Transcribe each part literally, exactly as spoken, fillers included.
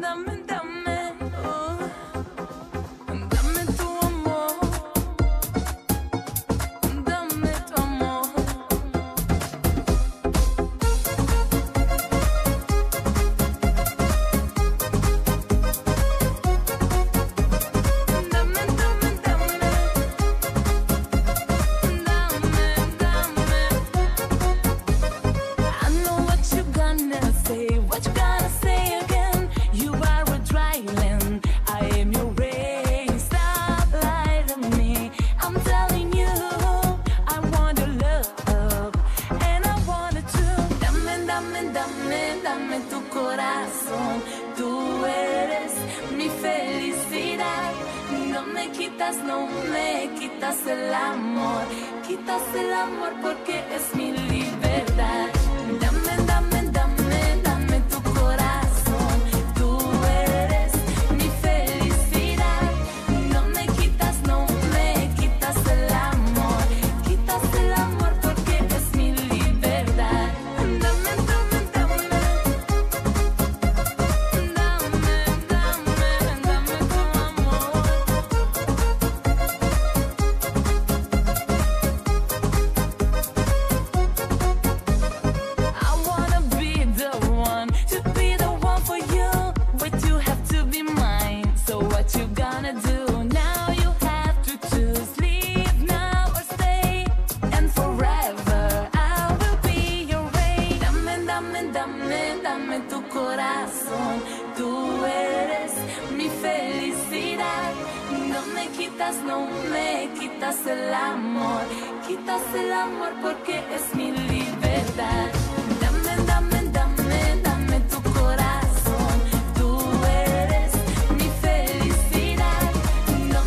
dame, dame, oh. Dame tu amor, dame tu amor. Dame, dame, dame, dame, dame. I know what you gonna say, what you gonna say. Dame tu corazón, tú eres mi felicidad. No me quitas, no me quitas el amor. Quitas el amor porque es mi libertad. Dame, dame, dame, dame tu corazón. Tú eres mi felicidad. No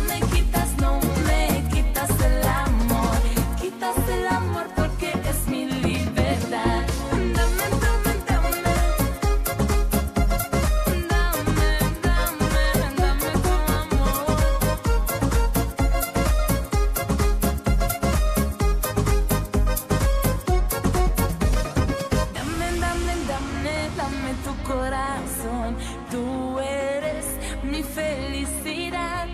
me quitas, no me quitas el amor. Quitas el amor porque es mi libertad. Dame, dame. Dame tu corazón, tú eres mi felicidad.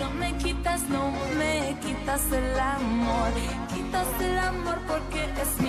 No me quitas, no me quitas el amor. Quitas el amor porque es mi libertad. Dame, dame, dame, dame tu corazón. Tú eres mi felicidad. No me quitas, no me quitas el amor. Quitas el amor porque es mi libertad. Dame tu corazón, tú eres mi felicidad. No me quitas, no me quitas el amor. Quitas el amor porque es mi